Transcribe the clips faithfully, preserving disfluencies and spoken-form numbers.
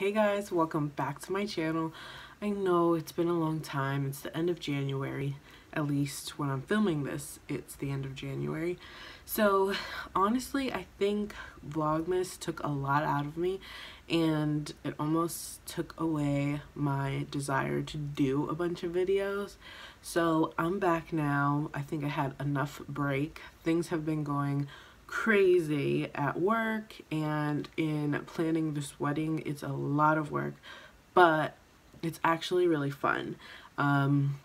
Hey guys, welcome back to my channel. I know it's been a long time. It's the end of January, at least when I'm filming this, it's the end of January. So honestly, I think Vlogmas took a lot out of me and it almost took away my desire to do a bunch of videos. So I'm back now. I think I had enough break. Things have been going crazy at work and in planning this wedding. It's a lot of work, but it's actually really fun. Um,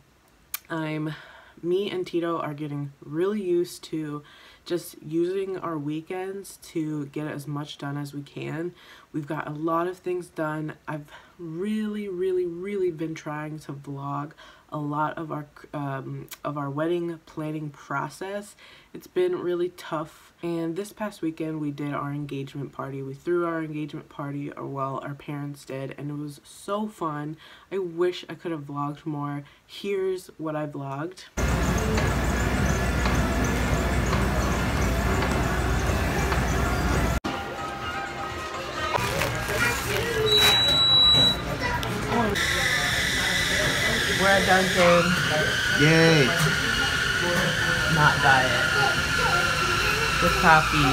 I'm, me and Tito are getting really used to just using our weekends to get as much done as we can. We've got a lot of things done. I've really, really, really been trying to vlog a lot of our um, of our wedding planning process. It's been really tough. And this past weekend we did our engagement party. We threw our engagement party, or well, our parents did, and it was so fun. I wish I could have vlogged more. Here's what I vlogged. We're at Dunkin'. Yay! Not diet. With coffee.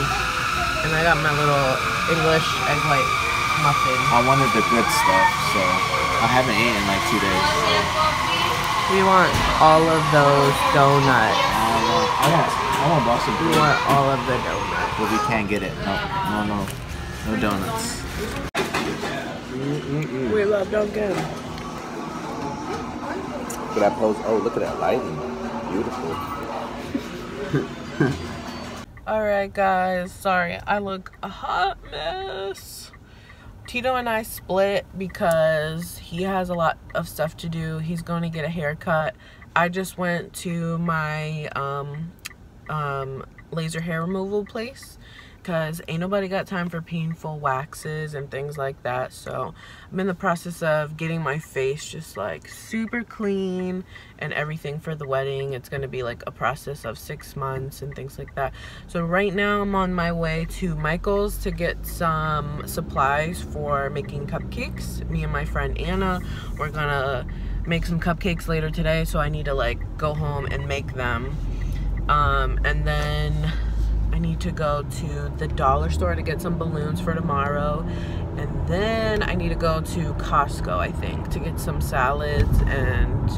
And I got my little English egg white muffin. I wanted the good stuff, so I haven't eaten in like two days. So. We want all of those donuts. I want, I want, I want Boston Brew. We want all of the donuts. But we can't get it. No, no, no. No donuts. Mm-mm-mm. We love Dunkin'. But I pose, oh, look at that lighting. Beautiful. Alright guys, sorry, I look a hot mess. Tito and I split because he has a lot of stuff to do. He's going to get a haircut. I just went to my um, um, laser hair removal place because ain't nobody got time for painful waxes and things like that. So I'm in the process of getting my face just like super clean and everything for the wedding. It's gonna be like a process of six months and things like that. So right now I'm on my way to Michael's to get some supplies for making cupcakes. Me and my friend Anna, we're gonna make some cupcakes later today. So I need to like go home and make them. Um, and then I need to go to the dollar store to get some balloons for tomorrow, and then I need to go to Costco, I think, to get some salads and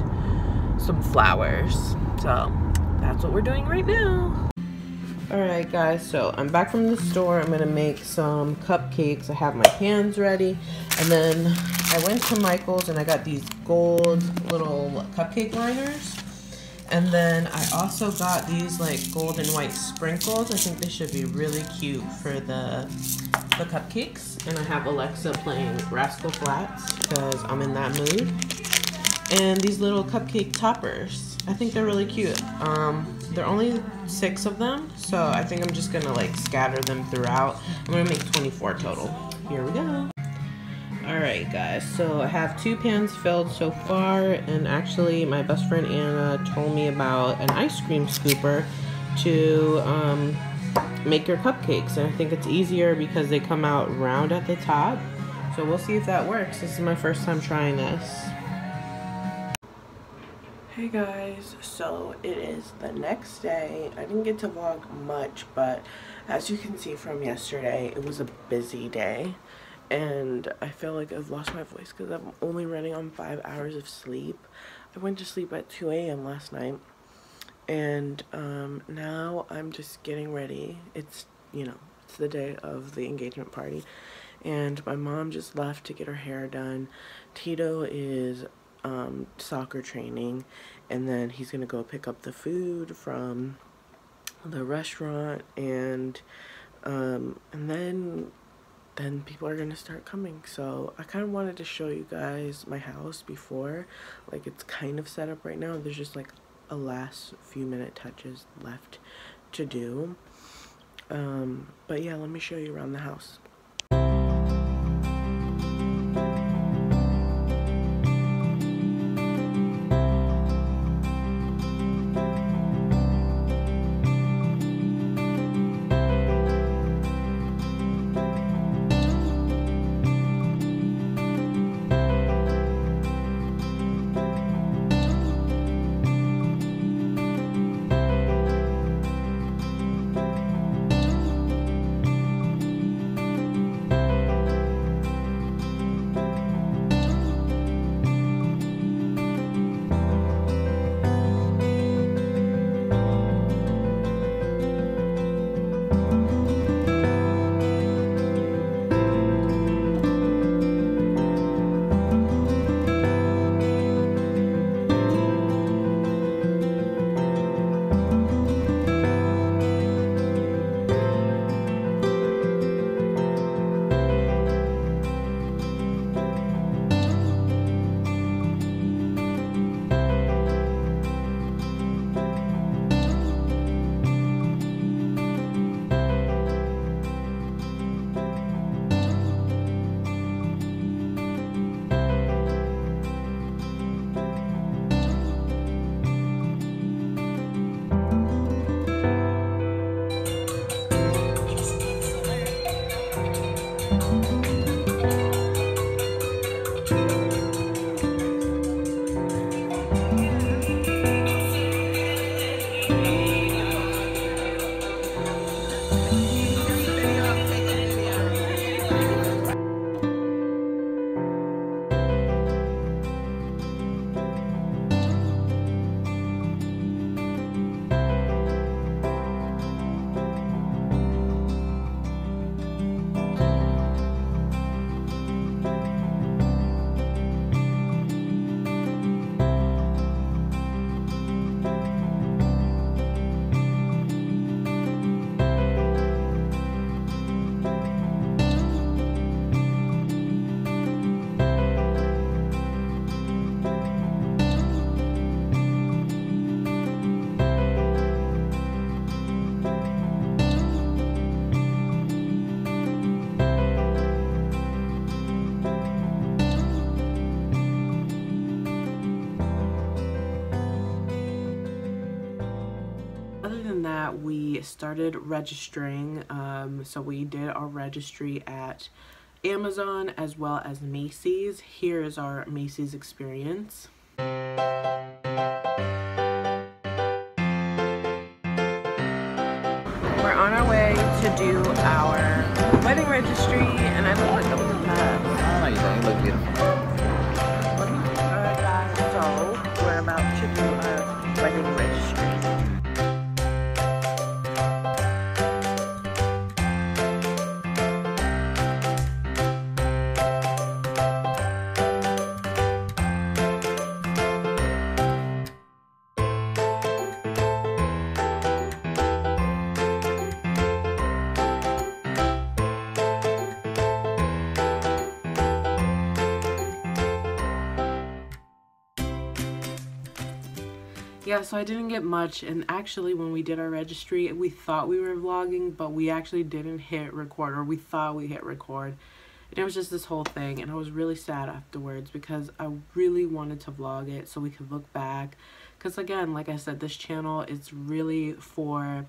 some flowers. So that's what we're doing right now. Alright guys, so I'm back from the store. I'm gonna make some cupcakes. I have my pans ready, and then I went to Michael's and I got these gold little cupcake liners. And then I also got these like gold and white sprinkles. I think they should be really cute for the, the cupcakes. And I have Alexa playing Rascal Flats because I'm in that mood. And these little cupcake toppers. I think they're really cute. Um, there are only six of them, so I think I'm just gonna like scatter them throughout. I'm gonna make twenty-four total. Here we go. Alright guys, so I have two pans filled so far, and actually my best friend Anna told me about an ice cream scooper to um, make your cupcakes, and I think it's easier because they come out round at the top, so we'll see if that works. This is my first time trying this. Hey guys, so it is the next day. I didn't get to vlog much, but as you can see from yesterday, it was a busy day. And I feel like I've lost my voice because I'm only running on five hours of sleep. I went to sleep at two A M last night. And um, now I'm just getting ready. It's, you know, it's the day of the engagement party. And my mom just left to get her hair done. Tito is um, soccer training. And then he's going to go pick up the food from the restaurant. And, um, and then... then people are gonna start coming. So I kind of wanted to show you guys my house before. Like, it's kind of set up right now. There's just like a last few minute touches left to do. Um, but yeah, let me show you around the house. that we started registering. Um, so we did our registry at Amazon as well as Macy's. Here is our Macy's experience. We're on our way to do our wedding registry, and I look like a little mess. Oh, you don't. You look beautiful. Alright guys, so we're about to do our wedding registry. Yeah, so I didn't get much, and actually when we did our registry, we thought we were vlogging, but we actually didn't hit record, or we thought we hit record, and it was just this whole thing, and I was really sad afterwards because I really wanted to vlog it so we could look back, because again, like I said, this channel is really for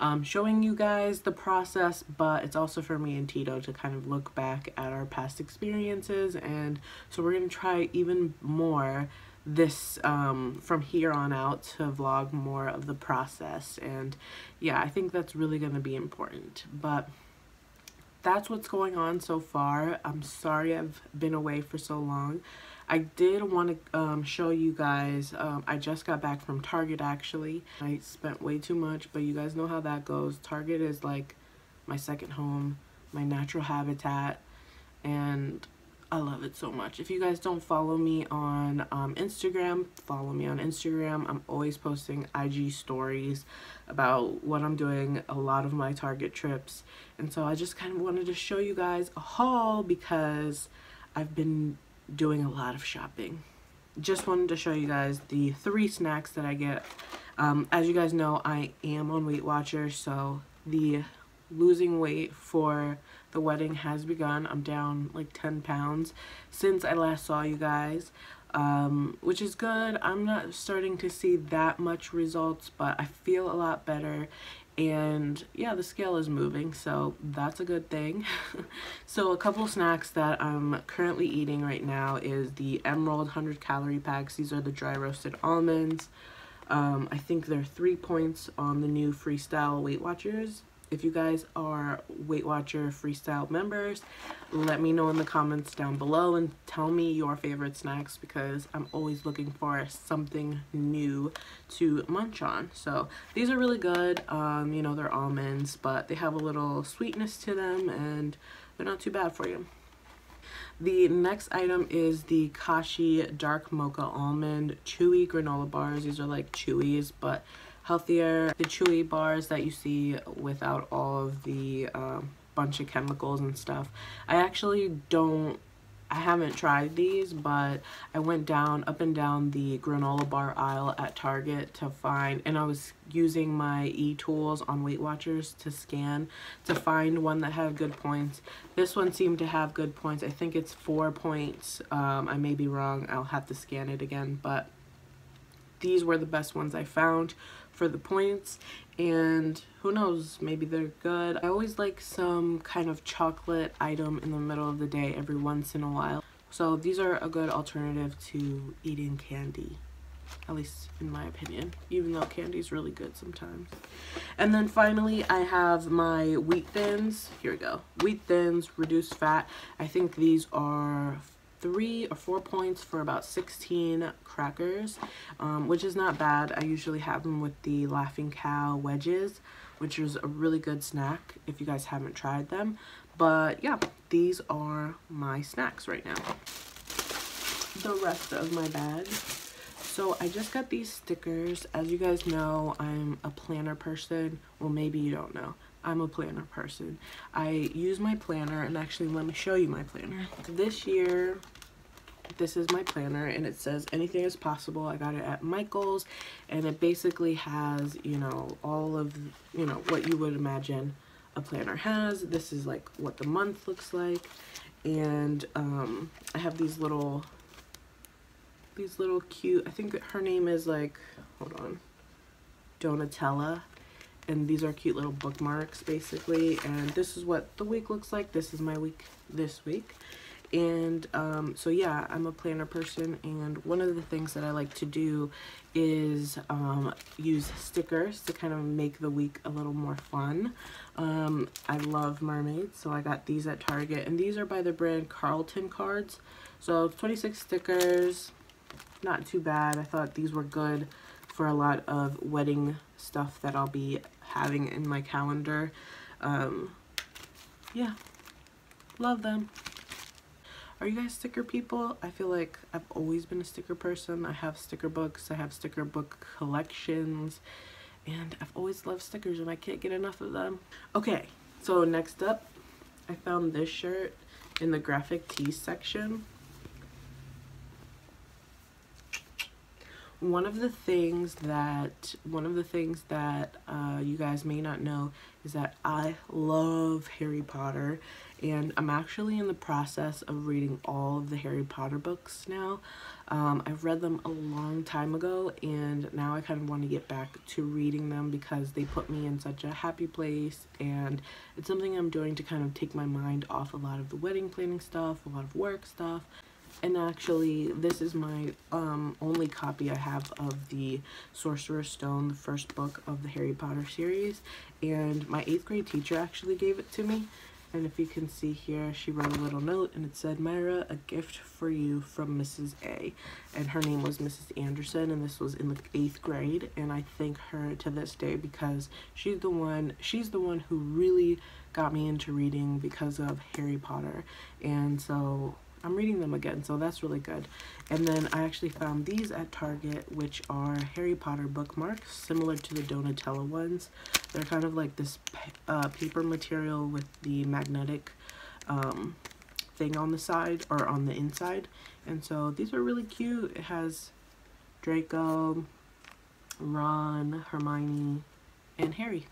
um, showing you guys the process, but it's also for me and Tito to kind of look back at our past experiences, and so we're going to try even more this um from here on out to vlog more of the process. And yeah, I think that's really going to be important, but that's what's going on so far. I'm sorry I've been away for so long. I did want to um, show you guys, um, I just got back from Target. Actually, I spent way too much, but you guys know how that goes. Target is like my second home, my natural habitat, and I love it so much. If you guys don't follow me on um, Instagram, follow me on Instagram. I'm always posting I G stories about what I'm doing, a lot of my Target trips. And so I just kind of wanted to show you guys a haul because I've been doing a lot of shopping. Just wanted to show you guys the three snacks that I get. Um, as you guys know, I am on Weight Watchers, so the losing weight for the wedding has begun. I'm down like ten pounds since I last saw you guys, um, which is good. I'm not starting to see that much results, but I feel a lot better, and yeah, the scale is moving, so that's a good thing. So a couple snacks that I'm currently eating right now is the Emerald one hundred calorie packs. These are the dry roasted almonds. Um, I think they're three points on the new Freestyle Weight Watchers. If you guys are Weight Watcher Freestyle members, let me know in the comments down below and tell me your favorite snacks, because I'm always looking for something new to munch on. So these are really good. Um, you know, they're almonds, but they have a little sweetness to them, and they're not too bad for you. The next item is the Kashi Dark Mocha Almond Chewy Granola Bars. These are like Chewies, but healthier. The chewy bars that you see without all of the uh, bunch of chemicals and stuff. I actually don't, I haven't tried these, but I went down, up and down the granola bar aisle at Target to find, and I was using my e-tools on Weight Watchers to scan to find one that had good points. This one seemed to have good points. I think it's four points. Um, I may be wrong. I'll have to scan it again, but these were the best ones I found for the points, and who knows, maybe they're good. I always like some kind of chocolate item in the middle of the day every once in a while, so these are a good alternative to eating candy, at least in my opinion, even though candy is really good sometimes. And then finally I have my Wheat Thins. Here we go. Wheat Thins reduced fat. I think these are three or four points for about sixteen crackers, um, which is not bad. I usually have them with the Laughing Cow wedges, which is a really good snack if you guys haven't tried them. But yeah, these are my snacks right now. The rest of my bag. So I just got these stickers. As you guys know, I'm a planner person. Well, maybe you don't know. I'm a planner person. I use my planner, and actually let me show you my planner. This year, this is my planner, and it says anything is possible. I got it at Michael's, and it basically has, you know, all of, you know, what you would imagine a planner has. This is like what the month looks like, and um, I have these little, these little cute, I think her name is like, hold on, Donatella. and these are cute little bookmarks basically, and this is what the week looks like. This is my week this week. And um, so yeah, I'm a planner person, and one of the things that I like to do is um, use stickers to kind of make the week a little more fun. Um, I love mermaids, so I got these at Target, and these are by the brand Carlton Cards. So twenty-six stickers, not too bad. I thought these were good for a lot of wedding stuff that I'll be having in my calendar. Um, yeah, love them. Are you guys sticker people? I feel like I've always been a sticker person. I have sticker books, I have sticker book collections, and I've always loved stickers and I can't get enough of them. Okay, so next up, I found this shirt in the graphic tee section. One of the things that, one of the things that uh, you guys may not know is that I love Harry Potter, and I'm actually in the process of reading all of the Harry Potter books now. Um, I've read them a long time ago, and now I kind of want to get back to reading them because they put me in such a happy place, and it's something I'm doing to kind of take my mind off a lot of the wedding planning stuff, a lot of work stuff. And actually, this is my um, only copy I have of the Sorcerer's Stone, the first book of the Harry Potter series. And my eighth grade teacher actually gave it to me. And if you can see here, she wrote a little note and it said, "Myra, a gift for you from Missus A." And her name was Missus Anderson, and this was in the eighth grade. And I thank her to this day because she's the one, she's the one who really got me into reading because of Harry Potter. And so I'm reading them again, so that's really good. And then I actually found these at Target, which are Harry Potter bookmarks, similar to the Donatella ones. They're kind of like this uh, paper material with the magnetic um, thing on the side, or on the inside. And so these are really cute. It has Draco, Ron, Hermione, and Harry.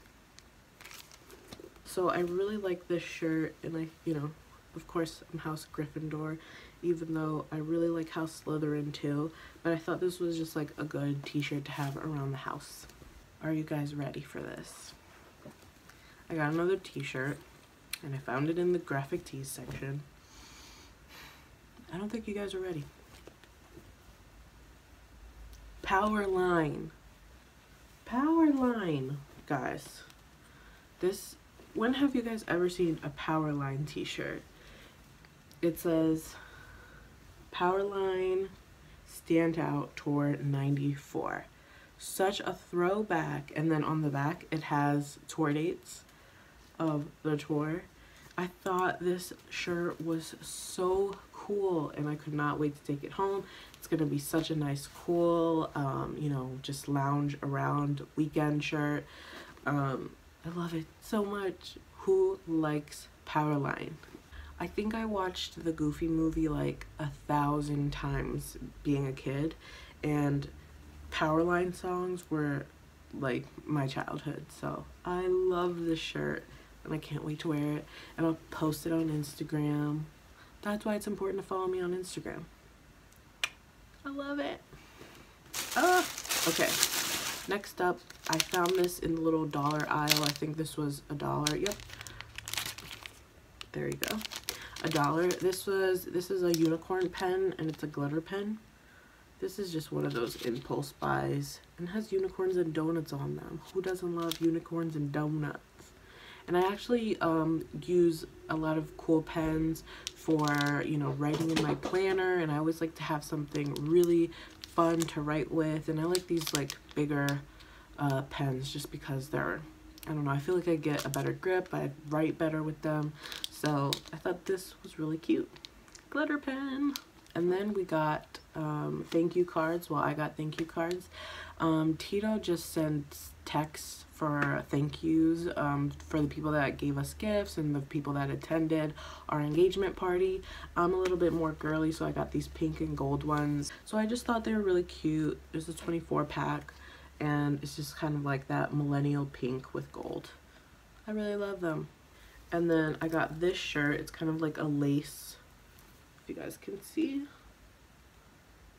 So I really like this shirt, and I, you know, of course, I'm House Gryffindor, even though I really like House Slytherin too, but I thought this was just like a good t-shirt to have around the house. Are you guys ready for this? I got another t-shirt, and I found it in the graphic tees section. I don't think you guys are ready. Powerline. Powerline, guys. This, when have you guys ever seen a Powerline t-shirt? It says Powerline Standout Tour ninety-four. Such a throwback. And then on the back it has tour dates of the tour. I thought this shirt was so cool, and I could not wait to take it home. It's gonna be such a nice, cool, um, you know, just lounge around weekend shirt. Um, I love it so much. Who likes Powerline? I think I watched the Goofy movie like a thousand times being a kid, and Powerline songs were like my childhood, so I love this shirt and I can't wait to wear it, and I'll post it on Instagram. That's why it's important to follow me on Instagram. I love it. Oh, okay. Next up, I found this in the little dollar aisle. I think this was a dollar. Yep. There you go. A dollar. This was, this is a unicorn pen, and it's a glitter pen. This is just one of those impulse buys, and has unicorns and donuts on them. Who doesn't love unicorns and donuts? And I actually um, use a lot of cool pens for, you know, writing in my planner, and I always like to have something really fun to write with. And I like these like bigger uh, pens just because they're, I don't know, I feel like I get a better grip, I write better with them. So I thought this was really cute. Glitter pen. And then we got um, thank you cards. Well, I got thank you cards. Um, Tito just sends texts for thank yous um, for the people that gave us gifts and the people that attended our engagement party. I'm a little bit more girly, so I got these pink and gold ones. So I just thought they were really cute. There's a twenty-four pack, and it's just kind of like that millennial pink with gold. I really love them. And then I got this shirt. It's kind of like a lace, you guys can see,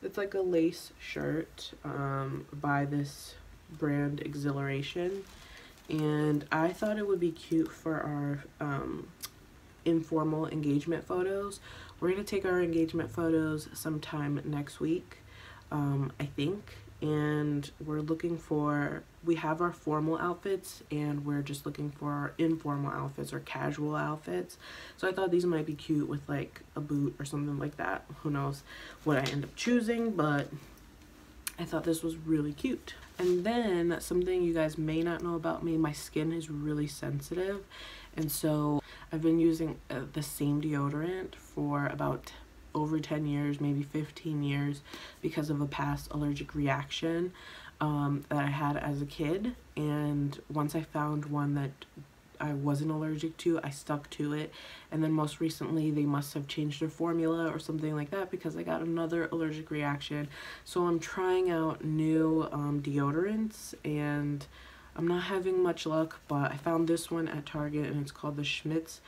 it's like a lace shirt um, by this brand Exhilaration, and I thought it would be cute for our um, informal engagement photos. We're going to take our engagement photos sometime next week, um, I think, and we're looking for, we have our formal outfits and we're just looking for our informal outfits or casual outfits. So I thought these might be cute with like a boot or something like that. Who knows what I end up choosing, but I thought this was really cute. And then something you guys may not know about me, my skin is really sensitive, and so I've been using uh, the same deodorant for about over ten years, maybe fifteen years, because of a past allergic reaction um, that I had as a kid. And once I found one that I wasn't allergic to, I stuck to it. And then most recently they must have changed their formula or something like that, because I got another allergic reaction. So I'm trying out new um, deodorants and I'm not having much luck, but I found this one at Target and it's called the Schmitz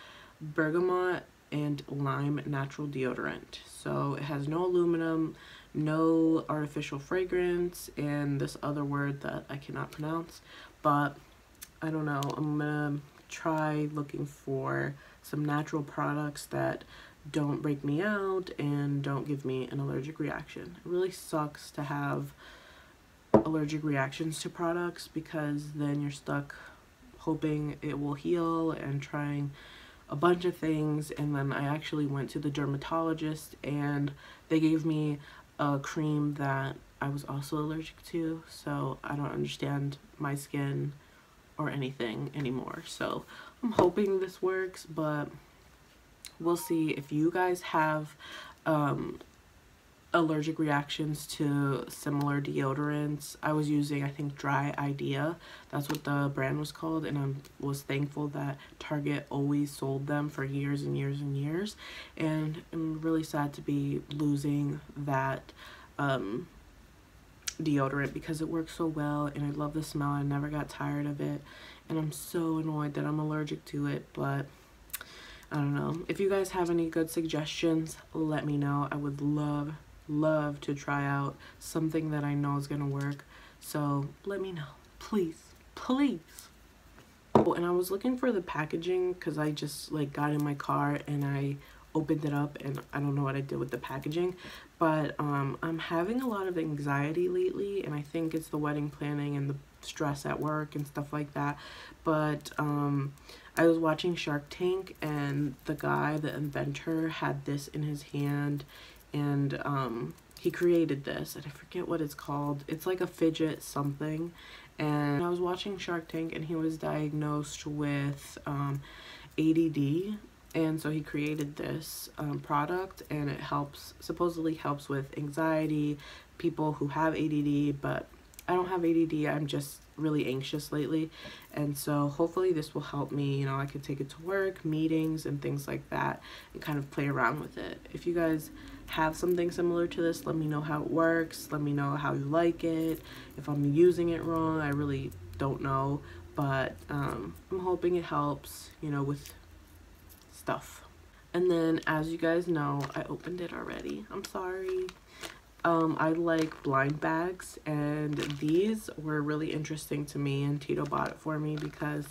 Bergamot and Lime Natural Deodorant. So it has no aluminum, no artificial fragrance, and this other word that I cannot pronounce, but I don't know, I'm gonna try looking for some natural products that don't break me out and don't give me an allergic reaction. It really sucks to have allergic reactions to products, because then you're stuck hoping it will heal and trying a bunch of things. And then I actually went to the dermatologist and they gave me a cream that I was also allergic to, so I don't understand my skin or anything anymore. So I'm hoping this works, but we'll see. If you guys have um, allergic reactions to similar deodorants, I was using, I think, Dry Idea, that's what the brand was called, and I was thankful that Target always sold them for years and years and years, and I'm really sad to be losing that um, deodorant because it works so well and I love the smell. I never got tired of it, and I'm so annoyed that I'm allergic to it, but I don't know. If you guys have any good suggestions, let me know. I would love love to try out something that I know is gonna work, so let me know, please please. Oh, and I was looking for the packaging because I just like got in my car and I opened it up and I don't know what I did with the packaging, but um I'm having a lot of anxiety lately, and I think it's the wedding planning and the stress at work and stuff like that. But um I was watching Shark Tank and the guy, the inventor, had this in his hand, and um he created this, and I forget what it's called. It's like a fidget something. And I was watching Shark Tank and he was diagnosed with um A D D, and so he created this um, product, and it helps, supposedly helps with anxiety, people who have A D D, but I don't have A D D, I'm just really anxious lately, and so hopefully this will help me. You know, I could take it to work, meetings, and things like that, and kind of play around with it. If you guys have something similar to this, let me know how it works, let me know how you like it, if I'm using it wrong, I really don't know, but um, I'm hoping it helps, you know, with stuff. And then, as you guys know, I opened it already, I'm sorry. Um, I like blind bags, and these were really interesting to me, and Tito bought it for me because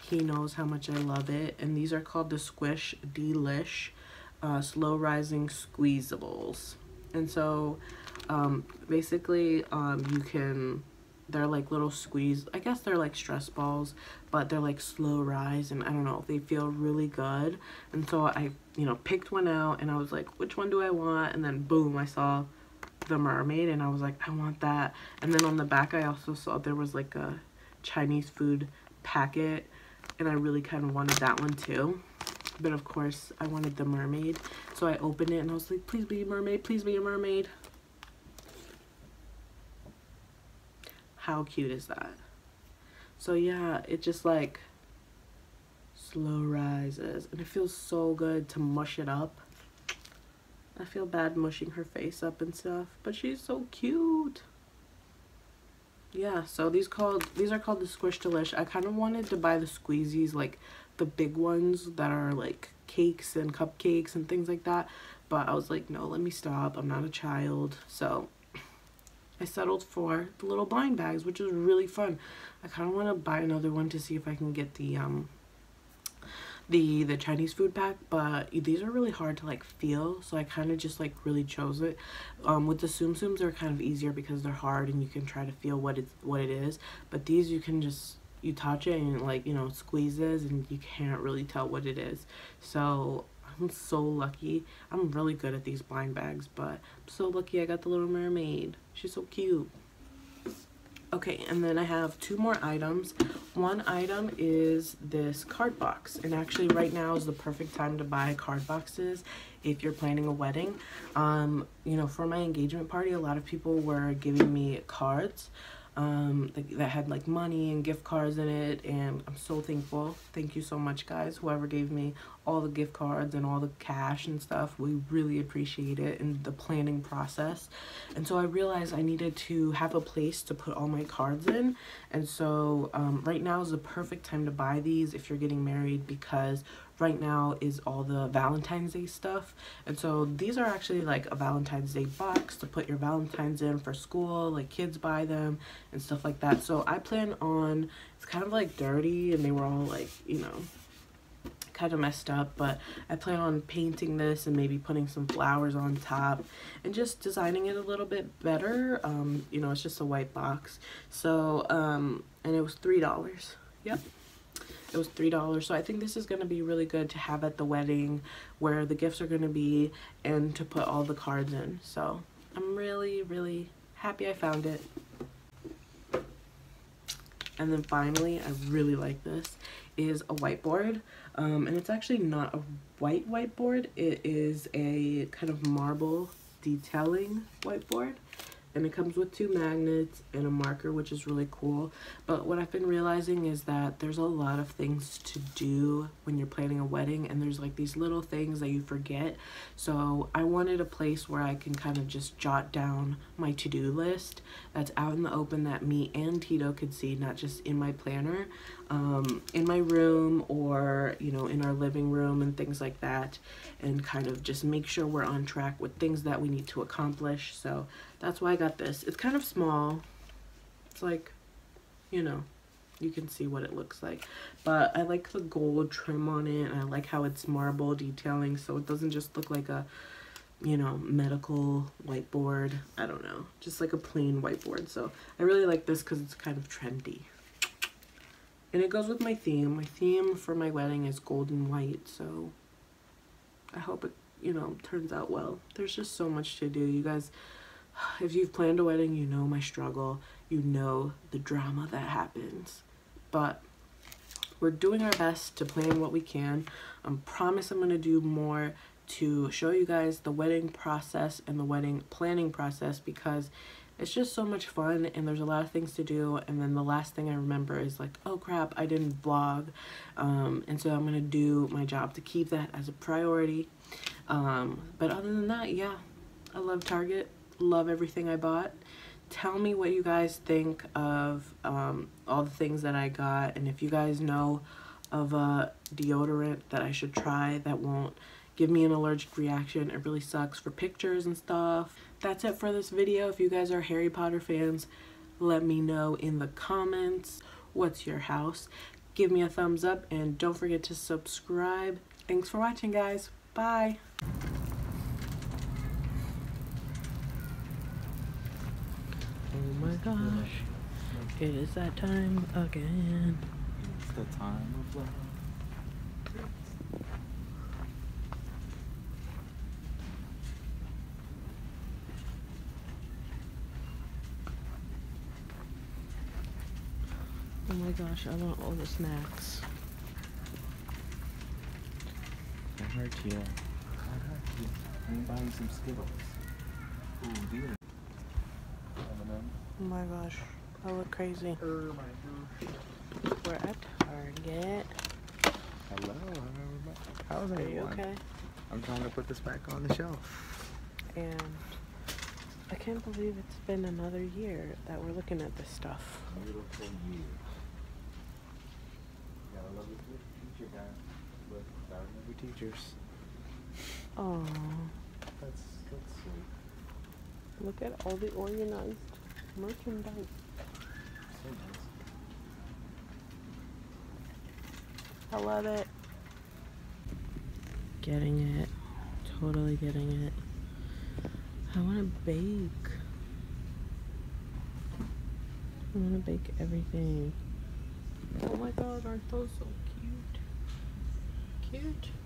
he knows how much I love it. And these are called the Squish Delish uh, Slow Rising Squeezables. And so um, basically um, you can, they're like little squeeze, I guess they're like stress balls, but they're like slow rise, and I don't know, they feel really good. And so I, you know, picked one out and I was like, which one do I want? And then boom, I saw the mermaid and I was like, I want that. And then on the back I also saw there was like a Chinese food packet, and I really kind of wanted that one too, but of course I wanted the mermaid. So I opened it and I was like, please be a mermaid, please be a mermaid. How cute is that? So yeah, it just like slow rises, and it feels so good to mush it up. I feel bad mushing her face up and stuff, but she's so cute. Yeah, so these called these are called the Squish Delish. I kind of wanted to buy the squeezies, like the big ones that are like cakes and cupcakes and things like that, but I was like, no, let me stop, I'm not a child. So I settled for the little blind bags, which is really fun. I kind of want to buy another one to see if I can get the um the the Chinese food pack, but these are really hard to like feel, so I kind of just like really chose it. Um with the Tsum Tsums, they're kind of easier because they're hard and you can try to feel what it's what it is, but these you can just, you touch it and like, you know, it squeezes and you can't really tell what it is. So I'm so lucky. I'm really good at these blind bags, but I'm so lucky I got the Little Mermaid. She's so cute. Okay, and then I have two more items. One item is this card box, and actually right now is the perfect time to buy card boxes if you're planning a wedding. Um, you know, for my engagement party, a lot of people were giving me cards um that had like money and gift cards in it, and I'm so thankful. Thank you so much, guys, whoever gave me all the gift cards and all the cash and stuff. We really appreciate it in the planning process. And so I realized I needed to have a place to put all my cards in, and so um, right now is the perfect time to buy these if you're getting married, because right now is all the Valentine's Day stuff. And so these are actually like a Valentine's Day box to put your Valentine's in for school, like kids buy them and stuff like that. So I plan on, it's kind of like dirty and they were all like, you know, kind of messed up, but I plan on painting this and maybe putting some flowers on top and just designing it a little bit better. Um, you know, it's just a white box. So, um, and it was three dollars. Yep. It was three dollars, so I think this is going to be really good to have at the wedding where the gifts are going to be and to put all the cards in. So I'm really, really happy I found it. And then finally, I really like this, is a whiteboard. Um, and it's actually not a white whiteboard. It is a kind of marble detailing whiteboard. And it comes with two magnets and a marker, which is really cool. But what I've been realizing is that there's a lot of things to do when you're planning a wedding, and there's like these little things that you forget. So I wanted a place where I can kind of just jot down my to-do list that's out in the open that me and Tito could see, not just in my planner, um, in my room, or, you know, in our living room and things like that, and kind of just make sure we're on track with things that we need to accomplish. So that's why I got this. It's kind of small. It's like, you know, you can see what it looks like. But I like the gold trim on it, and I like how it's marble detailing, so it doesn't just look like a, you know, medical whiteboard. I don't know. Just like a plain whiteboard. So I really like this because it's kind of trendy. And it goes with my theme. My theme for my wedding is gold and white, so I hope it, you know, turns out well. There's just so much to do, you guys. If you've planned a wedding, you know my struggle, you know the drama that happens, but we're doing our best to plan what we can. I promise I'm going to do more to show you guys the wedding process and the wedding planning process, because it's just so much fun and there's a lot of things to do. And then the last thing I remember is like, oh crap, I didn't vlog, um, and so I'm going to do my job to keep that as a priority. Um, but other than that, yeah, I love Target. Love everything I bought. Tell me what you guys think of um, all the things that I got, and if you guys know of a deodorant that I should try that won't give me an allergic reaction. It really sucks for pictures and stuff. That's it for this video. If you guys are Harry Potter fans, let me know in the comments what's your house. Give me a thumbs up and don't forget to subscribe. Thanks for watching, guys. Bye. Oh my gosh, it is that time again. It's the time of love. Oh my gosh, I want all the snacks. I hurt you. I hurt you. I'm buying some Skittles. Ooh, dear. Oh my gosh, I look crazy. Oh my gosh. We're at Target. Hello, how's everyone? Are you okay? I'm trying to put this back on the shelf. And I can't believe it's been another year that we're looking at this stuff. Beautiful year. Gotta love your teacher, guys. Look, gotta love your teachers. Oh. That's, that's sweet. Look at all the organized merchandise. So nice. I love it. Getting it. Totally getting it. I want to bake. I want to bake everything. Oh my god, aren't those so cute? Cute.